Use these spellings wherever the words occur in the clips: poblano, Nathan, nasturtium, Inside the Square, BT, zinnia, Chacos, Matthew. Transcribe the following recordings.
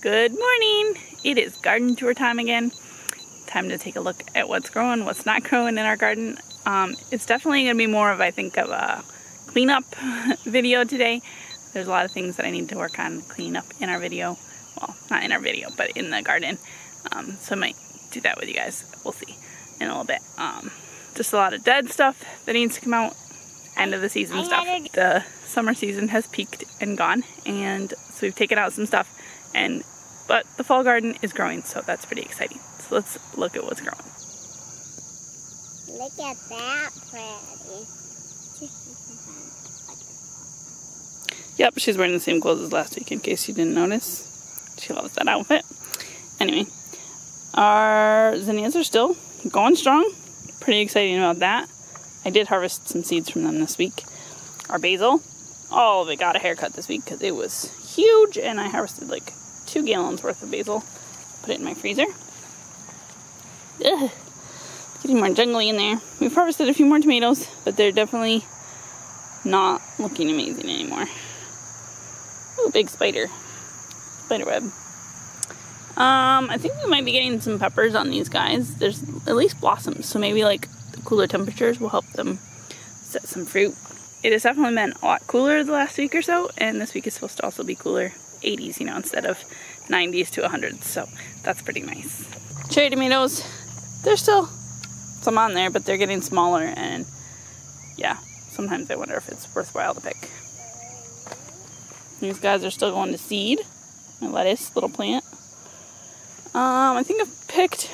Good morning! It is garden tour time again. Time to take a look at what's growing, what's not growing in our garden. It's definitely going to be more of, I think, of a cleanup video today. There's a lot of things that I need to work on cleaning up in our video. Well, not in our video, but in the garden. So I might do that with you guys. We'll see in a little bit. Just a lot of dead stuff that needs to come out. End of the season stuff. The summer season has peaked and gone, and so we've taken out some stuff. But the fall garden is growing, so that's pretty exciting. So let's look at what's growing. Look at that, pretty. Yep, she's wearing the same clothes as last week, in case you didn't notice. She loves that outfit. Anyway, our zinnias are still going strong. Pretty exciting about that. I did harvest some seeds from them this week. Our basil, all of it got a haircut this week because it was huge, and I harvested like 2 gallons worth of basil. Put it in my freezer. Ugh. Getting more jungly in there. We've harvested a few more tomatoes, but they're definitely not looking amazing anymore. Ooh, big spider. Spider web. I think we might be getting some peppers on these guys. There's at least blossoms, so maybe like the cooler temperatures will help them set some fruit. It has definitely been a lot cooler the last week or so, and this week is supposed to also be cooler. 80s, you know, instead of 90s to 100s, so that's pretty nice. Cherry tomatoes, there's still some on there, but they're getting smaller, and yeah, sometimes I wonder if it's worthwhile to pick. These guys are still going to seed. My lettuce, little plant. I think I've picked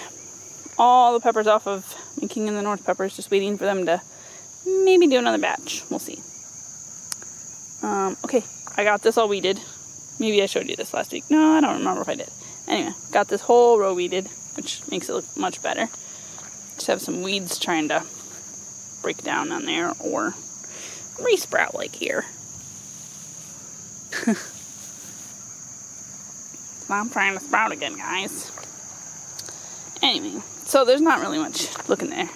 all the peppers off of my King and the North peppers, just waiting for them to maybe do another batch. We'll see. Okay, I got this all weeded. Maybe I showed you this last week. No, I don't remember if I did. Anyway, got this whole row weeded, which makes it look much better. Just have some weeds trying to break down on there or re-sprout like here. I'm trying to sprout again, guys. Anyway, so there's not really much looking there.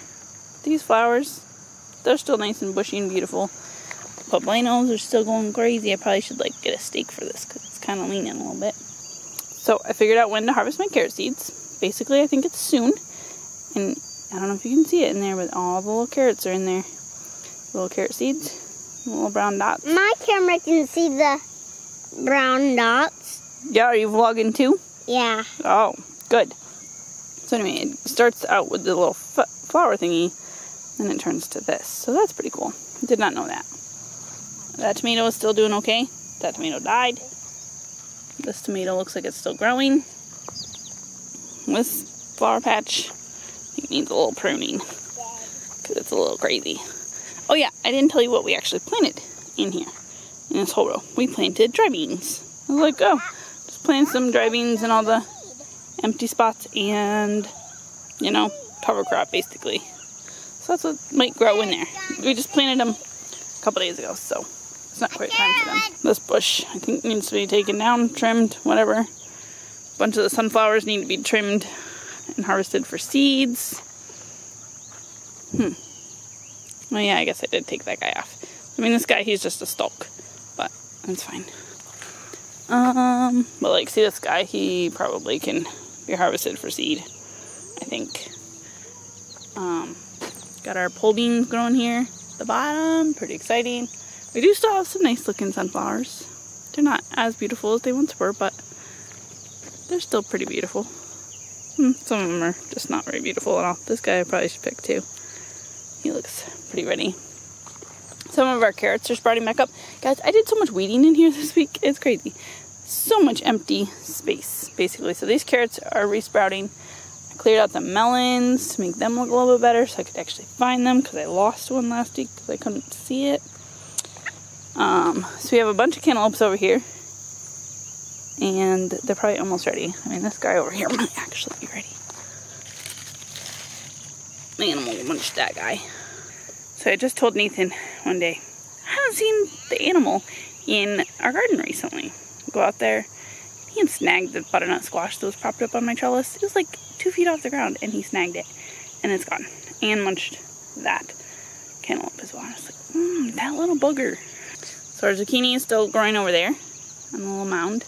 These flowers, they're still nice and bushy and beautiful. Poblanos are still going crazy. I probably should like get a stake for this because it's kind of leaning a little bit. So I figured out when to harvest my carrot seeds. Basically, I think it's soon. And I don't know if you can see it in there, but all the little carrots are in there. Little carrot seeds, little brown dots. My camera can see the brown dots. Yeah, are you vlogging too? Yeah. Oh, good. So anyway, it starts out with the little flower thingy, and it turns to this. So that's pretty cool. I did not know that. That tomato is still doing okay. That tomato died. This tomato looks like it's still growing. This flower patch, I think, needs a little pruning because it's a little crazy. Oh yeah, I didn't tell you what we actually planted in here, in this whole row. We planted dry beans. I was like, oh, just plant some dry beans in all the empty spots and, you know, cover crop basically. So that's what might grow in there. We just planted them a couple days ago, so it's not quite time for them. This bush, I think, needs to be taken down, trimmed, whatever. A bunch of the sunflowers need to be trimmed and harvested for seeds. Well, yeah, I guess I did take that guy off. I mean, this guy, he's just a stalk, but that's fine. But, like, see this guy? He probably can be harvested for seed, I think. Got our pole beans growing here. The bottom, pretty exciting. We do still have some nice looking sunflowers. They're not as beautiful as they once were, but they're still pretty beautiful. Some of them are just not very beautiful at all. This guy I probably should pick too. He looks pretty ready. Some of our carrots are sprouting back up. Guys, I did so much weeding in here this week. It's crazy. So much empty space, basically. So these carrots are resprouting. Cleared out the melons to make them look a little bit better so I could actually find them because I lost one last week because I couldn't see it. So we have a bunch of cantaloupes over here. And they're probably almost ready. I mean, this guy over here might actually be ready. Man, I'm gonna munch that guy. So I just told Nathan one day, I haven't seen the animal in our garden recently. Go out there. He had snagged the butternut squash that was propped up on my trellis. It was like 2 feet off the ground, and he snagged it, and it's gone. And munched that cantaloupe as well. I was like, that little booger. So our zucchini is still growing over there on the little mound.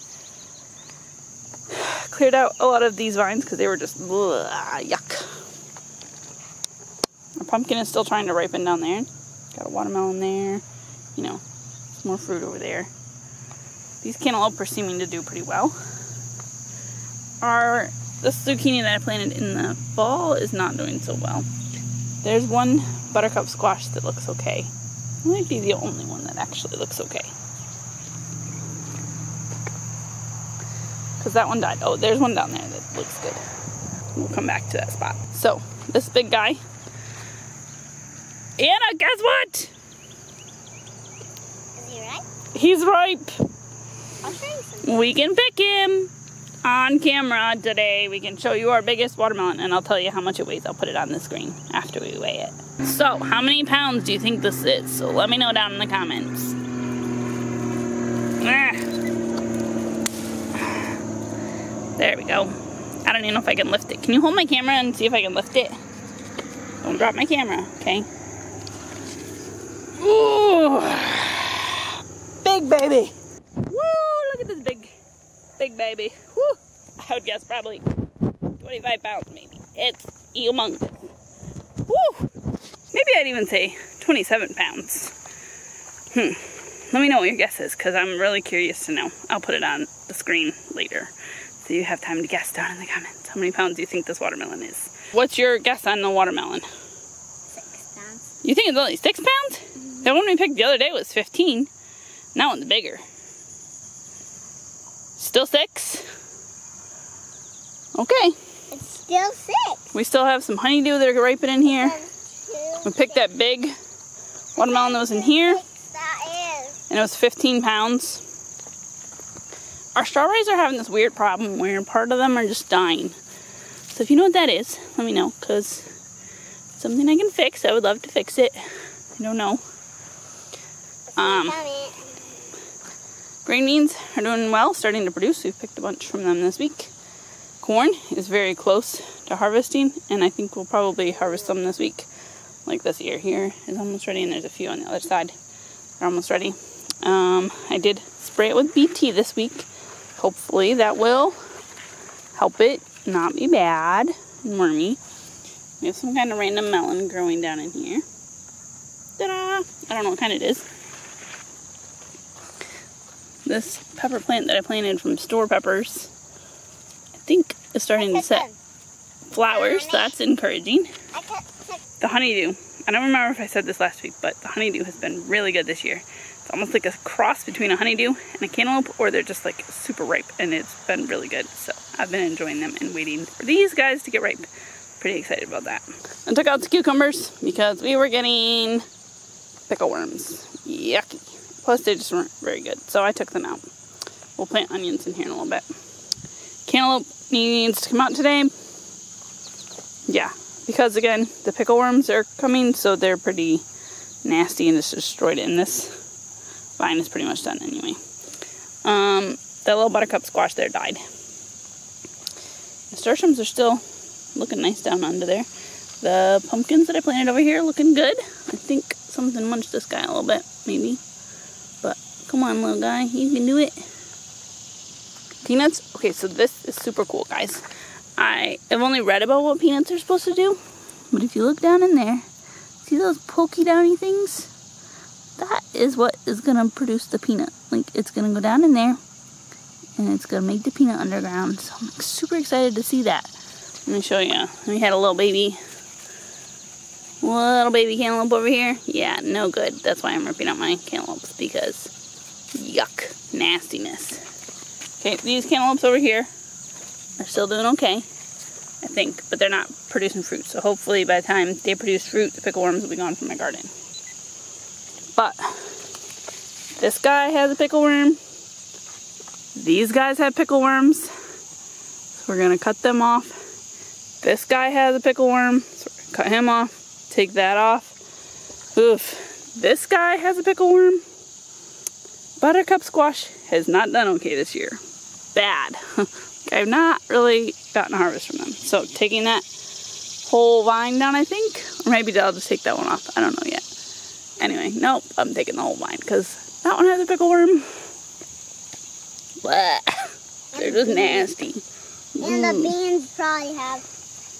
cleared out a lot of these vines because they were just yuck. Our pumpkin is still trying to ripen down there. Got a watermelon there. You know, more fruit over there. These cantaloupe are seeming to do pretty well. The zucchini that I planted in the fall is not doing so well. There's one buttercup squash that looks okay. It might be the only one that actually looks okay. Because that one died. Oh, there's one down there that looks good. We'll come back to that spot. So, this big guy. Anna, guess what? Is he ripe? He's ripe. I'll show you something. We can pick him on camera today. We can show you our biggest watermelon, and I'll tell you how much it weighs. I'll put it on the screen after we weigh it. So, how many pounds do you think this is? So let me know down in the comments. There we go. I don't even know if I can lift it. Can you hold my camera and see if I can lift it? Don't drop my camera, okay? Ooh, big baby. Big baby. Woo. I would guess probably 25 pounds maybe. It's humongous. Woo. Maybe I'd even say 27 pounds. Let me know what your guess is because I'm really curious to know. I'll put it on the screen later so you have time to guess down in the comments. How many pounds do you think this watermelon is? What's your guess on the watermelon? 6 pounds. You think it's only 6 pounds? Mm-hmm. That one we picked the other day was 15. That one's bigger. Still 6? Okay. It's still 6. We still have some honeydew that are ripening in here. We picked that big watermelon that was in here. And it was 15 pounds. Our strawberries are having this weird problem where part of them are just dying. So if you know what that is, let me know. Because it's something I can fix. I would love to fix it. I don't know. Green beans are doing well, starting to produce. We've picked a bunch from them this week. Corn is very close to harvesting, and I think we'll probably harvest some this week. Like this ear here is almost ready, and there's a few on the other side. They're almost ready. I did spray it with BT this week. Hopefully that will help it not be bad and wormy. We have some kind of random melon growing down in here. Ta-da! I don't know what kind it is. This pepper plant that I planted from store peppers, I think, is starting to set flowers. That's encouraging. The honeydew. I don't remember if I said this last week, but the honeydew has been really good this year. It's almost like a cross between a honeydew and a cantaloupe, or they're just like super ripe, and it's been really good. So I've been enjoying them and waiting for these guys to get ripe. Pretty excited about that. I took out the cucumbers because we were getting pickle worms. Yucky. Plus, they just weren't very good, so I took them out. We'll plant onions in here in a little bit. Cantaloupe needs to come out today. Yeah, because, again, the pickle worms are coming, so they're pretty nasty and just destroyed it. And this vine is pretty much done anyway. That little buttercup squash there died. The nasturtiums are still looking nice down under there. The pumpkins that I planted over here are looking good. I think something munched this guy a little bit, maybe. Come on, little guy. You can do it. Peanuts? Okay, so this is super cool, guys. I have only read about what peanuts are supposed to do. But if you look down in there, see those pokey downy things? That is what is going to produce the peanut. Like, it's going to go down in there. And it's going to make the peanut underground. So I'm super excited to see that. Let me show you. We had a little baby. Little baby cantaloupe over here. Yeah, no good. That's why I'm ripping out my cantaloupes. Because... yuck, nastiness. Okay, these cantaloupes over here are still doing okay, I think, but they're not producing fruit, so hopefully by the time they produce fruit, the pickle worms will be gone from my garden. But this guy has a pickle worm. These guys have pickle worms, so we're gonna cut them off. This guy has a pickle worm, so we're gonna cut him off, take that off. Oof, this guy has a pickle worm. Buttercup squash has not done okay this year. Bad. I've not really gotten a harvest from them. So taking that whole vine down, I think. Or maybe I'll just take that one off. I don't know yet. Anyway, nope. I'm taking the whole vine because that one has a pickle worm. Blech. They're just nasty. And the beans probably have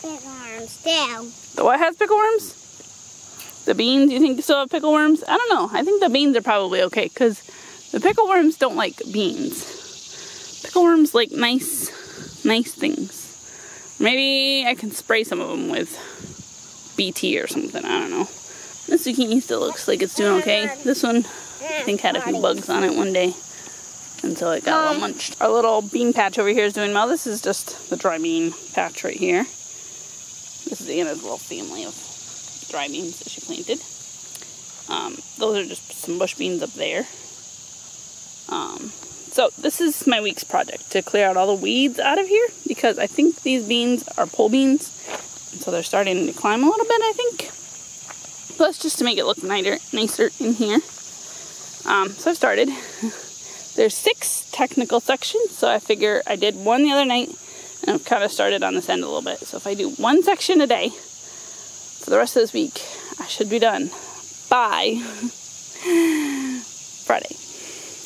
pickle worms too. The what has pickle worms? The beans, you think they still have pickle worms? I don't know. I think the beans are probably okay because the pickle worms don't like beans. Pickle worms like nice things. Maybe I can spray some of them with BT or something. I don't know. This zucchini still looks like it's doing okay. This one, I think, had a few bugs on it one day. And so it got a little munched. Our little bean patch over here is doing well. This is just the dry bean patch right here. This is Anna's little family of dry beans that she planted. Those are just some bush beans up there. So this is my week's project, to clear out all the weeds out of here. Because I think these beans are pole beans. And so they're starting to climb a little bit, I think. Plus, just to make it look nicer in here. So I've started. There's 6 technical sections, so I figure I did one the other night, and I've kind of started on this end a little bit. So if I do one section a day for the rest of this week, I should be done by Friday.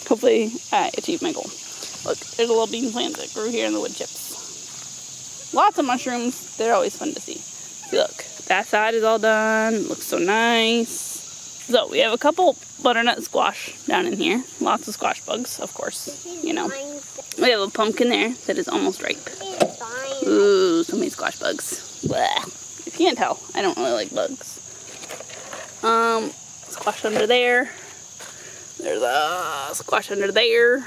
Hopefully I achieve my goal. Look, there's a little bean plant that grew here in the wood chips. Lots of mushrooms. They're always fun to see. See, look. That side is all done. It looks so nice. So we have a couple butternut squash down in here. Lots of squash bugs, of course. You know. We have a pumpkin there that is almost ripe. Ooh, so many squash bugs. Blech. If you can't tell, I don't really like bugs. Squash under there. There's a squash under there.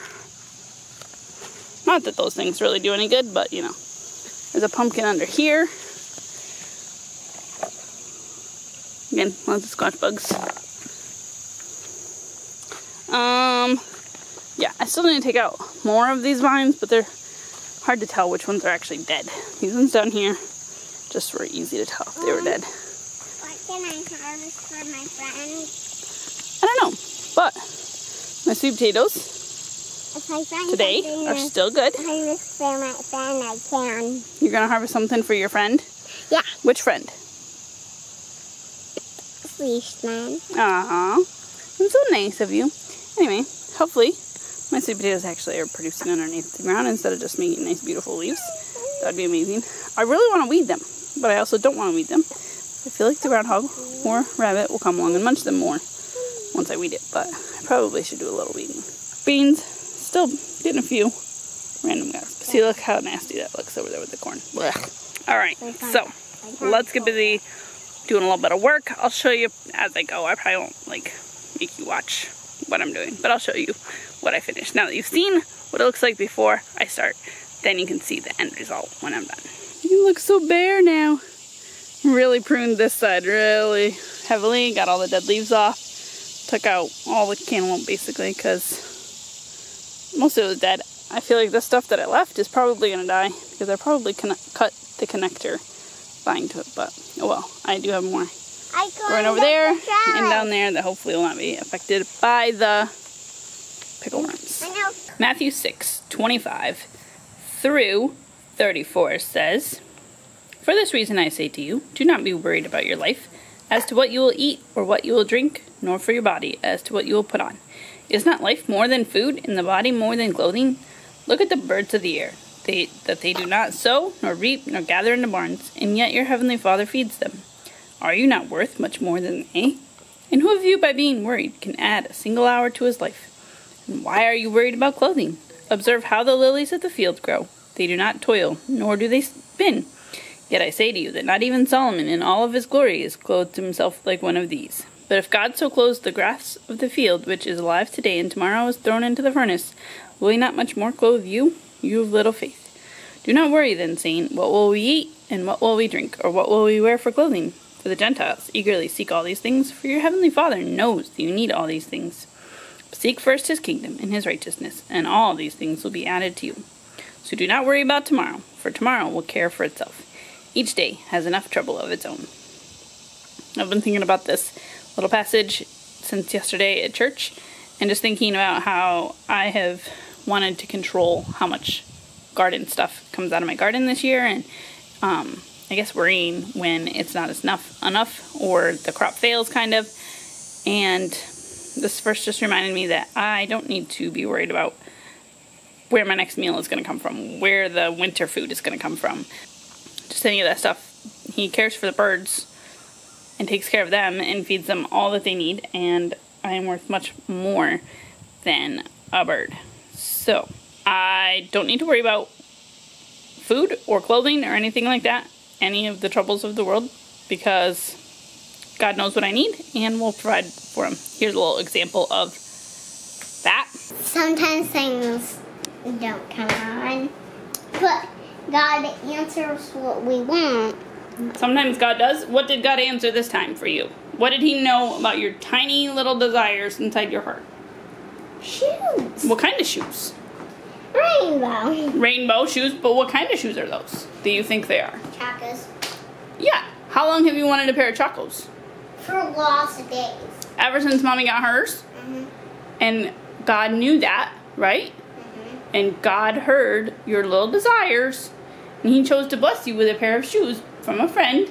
Not that those things really do any good, but you know. There's a pumpkin under here. Again, lots of squash bugs. Yeah, I still need to take out more of these vines, but they're hard to tell which ones are actually dead. These ones down here just were easy to tell if they were dead. What can I harvest for my friends? I don't know, but my sweet potatoes today are still good. Harvest for my friend, I can. You're gonna harvest something for your friend? Yeah. Which friend? Friend. Uh-huh. It's so nice of you. Anyway, hopefully my sweet potatoes actually are producing underneath the ground instead of just making nice beautiful leaves. That would be amazing. I really want to weed them, but I also don't want to weed them. I feel like the groundhog or rabbit will come along and munch them more once I weed it, but I probably should do a little weeding. Beans, still getting a few random guys. See, look how nasty that looks over there with the corn. Blech. All right, so let's get busy. Doing a little bit of work. I'll show you as I go. I probably won't make you watch what I'm doing, but I'll show you what I finish. Now that you've seen what it looks like before I start, then you can see the end result when I'm done. You look so bare now. Really pruned this side really heavily. Got all the dead leaves off. Took out all the cantaloupe basically because most of it was dead. I feel like the stuff that I left is probably going to die because I probably cut the connector vine to it, but oh well, I do have more growing over there and down there that hopefully will not be affected by the pickle worms. Matthew 6:25-34 says, "For this reason I say to you, do not be worried about your life, as to what you will eat or what you will drink, nor for your body, as to what you will put on. Is not life more than food, and the body more than clothing? Look at the birds of the air. That they do not sow, nor reap, nor gather into barns, and yet your heavenly Father feeds them. Are you not worth much more than they? And who of you, by being worried, can add a single hour to his life? And why are you worried about clothing? Observe how the lilies of the field grow. They do not toil, nor do they spin. Yet I say to you that not even Solomon in all of his glory is clothed himself like one of these. But if God so clothes the grass of the field, which is alive today and tomorrow is thrown into the furnace, will he not much more clothe you? You have little faith. Do not worry then, saying, what will we eat, and what will we drink, or what will we wear for clothing? For the Gentiles eagerly seek all these things, for your heavenly Father knows that you need all these things. But seek first his kingdom and his righteousness, and all these things will be added to you. So do not worry about tomorrow, for tomorrow will care for itself. Each day has enough trouble of its own." I've been thinking about this little passage since yesterday at church, and just thinking about how I have wanted to control how much garden stuff comes out of my garden this year, and I guess worrying when it's not enough or the crop fails kind of. And this verse just reminded me that I don't need to be worried about where my next meal is going to come from, where the winter food is going to come from, just any of that stuff. He cares for the birds and takes care of them and feeds them all that they need, and I am worth much more than a bird. So I don't need to worry about food or clothing or anything like that, any of the troubles of the world, because God knows what I need and will provide for him. Here's a little example of that. Sometimes things don't come on, but God answers what we want. Sometimes God does. What did God answer this time for you? What did he know about your tiny little desires inside your heart? Shoes. What kind of shoes? Rainbow. Rainbow shoes, but what kind of shoes are those? Do you think they are? Chacos. Yeah. How long have you wanted a pair of Chacos? For lots of days. Ever since Mommy got hers? Mm-hmm. And God knew that, right? Mm-hmm. And God heard your little desires, and he chose to bless you with a pair of shoes from a friend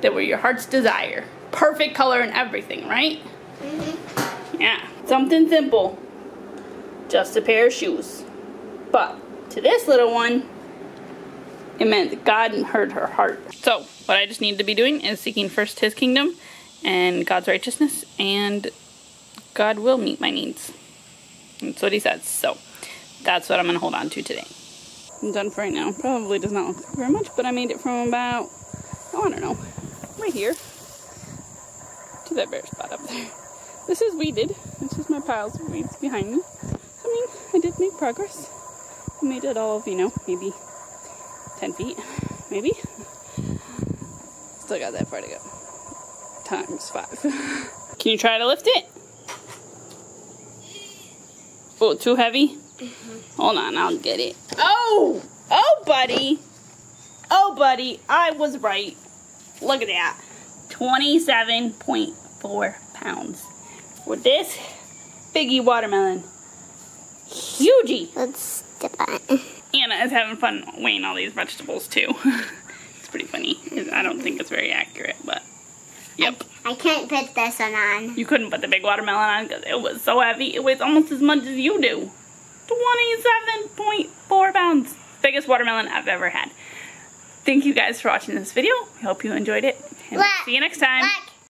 that were your heart's desire. Perfect color and everything, right? Mm-hmm. Yeah. Something simple. Just a pair of shoes. But to this little one, it meant that God heard her heart. So what I just need to be doing is seeking first his kingdom and God's righteousness, and God will meet my needs. That's what he says. So that's what I'm going to hold on to today. I'm done for right now. Probably does not look very much, but I made it from about, oh, I don't know, right here to that bare spot up there. This is weeded. It's just my piles of weeds behind me. I mean, I did make progress. I made it all of, you know, maybe 10 feet, maybe. Still got that far to go. Times 5. Can you try to lift it? Oh, too heavy? Mm-hmm. Hold on, I'll get it. Oh! Oh, buddy! Oh, buddy, I was right. Look at that. 27.4 pounds. With this biggie watermelon. Hugey! Let's step on. Anna is having fun weighing all these vegetables too. It's pretty funny. I don't think it's very accurate, but yep. I can't put this one on. You couldn't put the big watermelon on because it was so heavy. It weighs almost as much as you do. 27.4 pounds. Biggest watermelon I've ever had. Thank you guys for watching this video. I hope you enjoyed it. And we'll see you next time.